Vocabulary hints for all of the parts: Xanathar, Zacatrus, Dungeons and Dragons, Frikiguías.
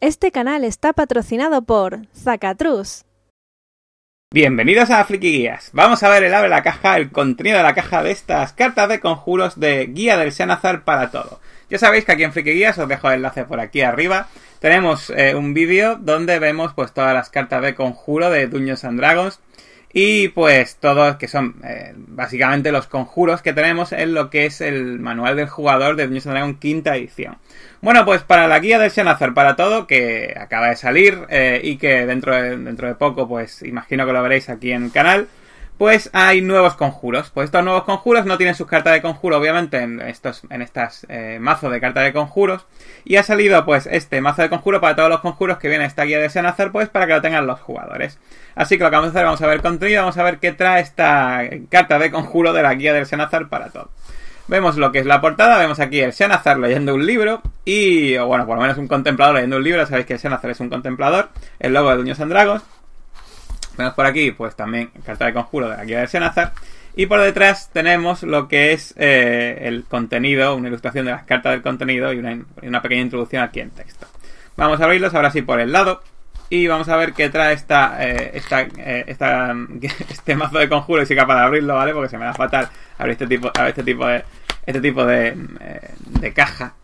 Este canal está patrocinado por Zacatrus. Bienvenidos a Frikiguías. Vamos a ver el ave de la caja, el contenido de la caja de estas cartas de conjuros de guía del Xanathar para todo. Ya sabéis que aquí en Frikiguías, os dejo el enlace por aquí arriba, tenemos un vídeo donde vemos pues todas las cartas de conjuro de Dungeons and Dragons y pues todos que son básicamente los conjuros que tenemos en lo que es el manual del jugador de Dungeons and Dragons quinta edición. Bueno, pues para la guía del Xanathar para todo, que acaba de salir y que dentro de poco, pues imagino que lo veréis aquí en el canal, pues hay nuevos conjuros. Pues estos nuevos conjuros no tienen sus cartas de conjuro, obviamente, en estas mazos de cartas de conjuros. Y ha salido, pues, este mazo de conjuro para todos los conjuros que viene esta guía de Xanathar, pues, para que lo tengan los jugadores. Así que lo que vamos a hacer, vamos a ver contenido, vamos a ver qué trae esta carta de conjuro de la guía del Xanathar para todo. Vemos lo que es la portada, vemos aquí el Xanathar leyendo un libro, y, o bueno, por lo menos un contemplador leyendo un libro. Sabéis que el Xanathar es un contemplador, el logo de Dungeons and Dragons. Vemos por aquí, pues también carta de conjuro de la guía del Xanathar. Y por detrás tenemos lo que es el contenido, una ilustración de las cartas del contenido y una pequeña introducción aquí en texto. Vamos a abrirlos ahora sí por el lado y vamos a ver qué trae este mazo de conjuro. Y soy capaz de abrirlo, ¿vale? Porque se me da fatal abrir este tipo de caja.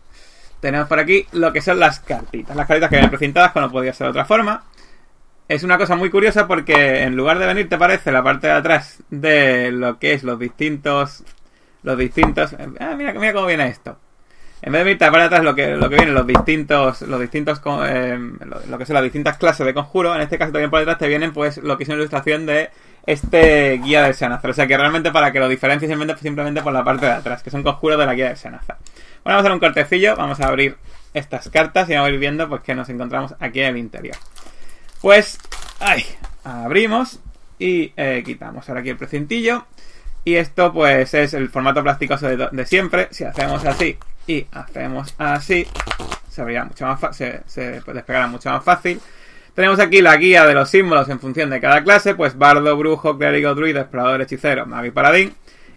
Tenemos por aquí lo que son las cartitas que vienen precintadas, como no podía ser de otra forma. Es una cosa muy curiosa porque en lugar de venir, te parece, la parte de atrás de lo que es los distintos... Ah, mira cómo viene esto. En vez de venir, te aparece atrás lo que vienen lo que son las distintas clases de conjuro. En este caso también por detrás te vienen pues lo que es una ilustración de este guía del Xanathar. O sea que realmente para que lo diferencies simplemente por la parte de atrás, que son conjuros de la guía del Xanathar. Bueno, vamos a hacer un cortecillo, vamos a abrir estas cartas y vamos a ir viendo pues que nos encontramos aquí en el interior. Pues, abrimos y quitamos ahora aquí el precintillo. Y esto pues es el formato plasticoso de siempre. Si hacemos así y hacemos así, se despegará mucho más fácil. Tenemos aquí la guía de los símbolos en función de cada clase. Pues bardo, brujo, clérigo, druida, explorador, hechicero, mago y paladín.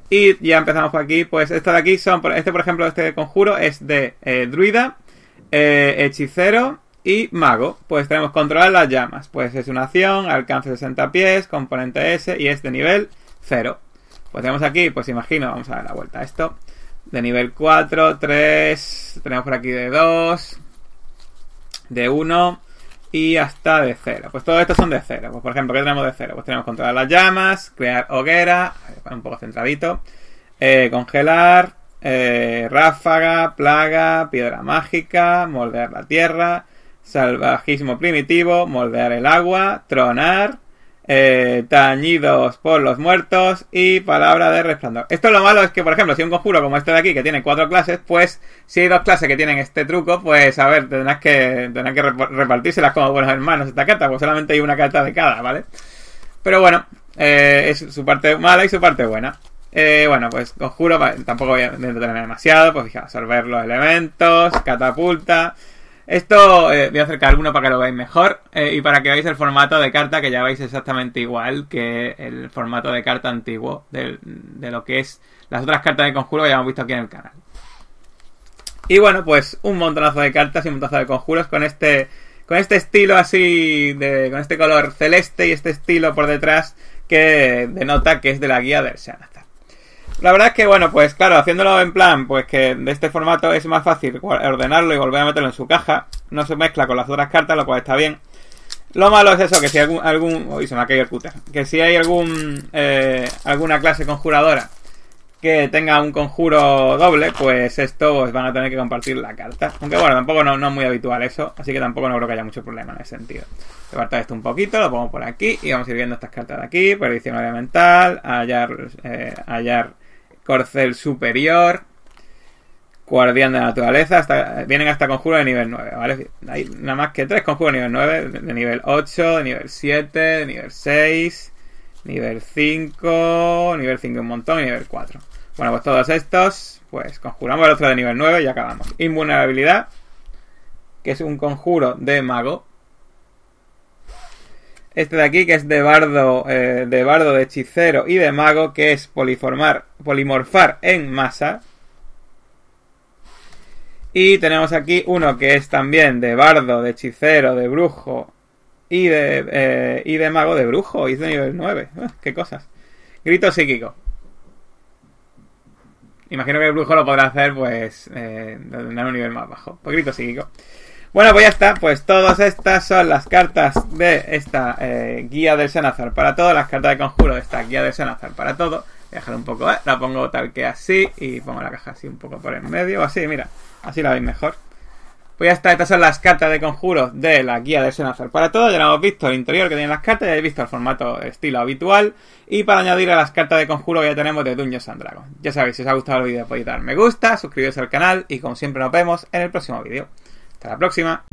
Y ya empezamos por aquí. Pues esto de aquí son, por ejemplo, este conjuro es de druida, hechicero y mago. Pues tenemos controlar las llamas, pues es una acción, alcance 60 pies, componente S y es de nivel 0. Pues tenemos aquí, pues imagino, vamos a dar la vuelta a esto, de nivel 4, 3, tenemos por aquí de 2, de 1 y hasta de 0. Pues todo esto son de 0, pues por ejemplo, ¿qué tenemos de 0? Pues tenemos controlar las llamas, crear hoguera, un poco centradito, congelar, ráfaga, plaga, piedra mágica, moldear la tierra, salvajismo primitivo, moldear el agua, tronar, tañidos por los muertos y palabra de resplandor. Esto lo malo es que, por ejemplo, si un conjuro como este de aquí, que tiene 4 clases, pues si hay 2 clases que tienen este truco, pues a ver, tendrás que repartírselas como buenos hermanos esta carta, pues solamente hay una carta de cada, ¿vale? Pero bueno, es su parte mala y su parte buena. Bueno, pues conjuro, tampoco voy a entretener demasiado, pues fijaos, absorber los elementos, catapulta. Esto voy a acercar alguno para que lo veáis mejor y para que veáis el formato de carta, que ya veis exactamente igual que el formato de carta antiguo de lo que es las otras cartas de conjuro que ya hemos visto aquí en el canal. Y bueno, pues un montonazo de cartas y un montonazo de conjuros con este estilo así, con este color celeste y este estilo por detrás que denota que es de la guía del Xanathar. La verdad es que, bueno, pues claro, haciéndolo en plan, pues que de este formato es más fácil ordenarlo y volver a meterlo en su caja. No se mezcla con las otras cartas, lo cual está bien. Lo malo es eso, que si uy, se me ha caído el cúter. Que si hay alguna clase conjuradora que tenga un conjuro doble, pues esto pues van a tener que compartir la carta. Aunque bueno, tampoco no es muy habitual eso, así que tampoco no creo que haya mucho problema en ese sentido. Apartar esto un poquito, lo pongo por aquí y vamos a ir viendo estas cartas de aquí. Perdición elemental, hallar corcel superior, guardián de la naturaleza, vienen hasta conjuros de nivel 9, ¿vale? Hay nada más que 3 conjuros de nivel 9, de nivel 8, de nivel 7, de nivel 6, nivel 5 un montón y nivel 4. Bueno, pues todos estos, pues conjuramos el otro de nivel 9 y acabamos. Invulnerabilidad, que es un conjuro de mago. Este de aquí, que es de bardo, de hechicero y de mago, que es polimorfar en masa. Y tenemos aquí uno que es también de bardo, de hechicero, de brujo y de mago de brujo. Y es de nivel 9. ¡Qué cosas! Grito psíquico. Imagino que el brujo lo podrá hacer, pues, en un nivel más bajo. Pues grito psíquico. Bueno, pues ya está. Pues todas estas son las cartas de esta guía del Xanathar para todo. Las cartas de conjuro de esta guía del Xanathar para todo. Voy a dejar un poco, la pongo tal que así y pongo la caja así un poco por en medio. O así, mira. Así la veis mejor. Pues ya está. Estas son las cartas de conjuro de la guía del Xanathar para todo. Ya lo hemos visto el interior que tienen las cartas. Ya habéis visto el formato estilo habitual. Y para añadir a las cartas de conjuro que ya tenemos de Dungeons and Dragons. Ya sabéis, si os ha gustado el vídeo podéis dar me gusta, suscribiros al canal y como siempre nos vemos en el próximo vídeo. Hasta la próxima.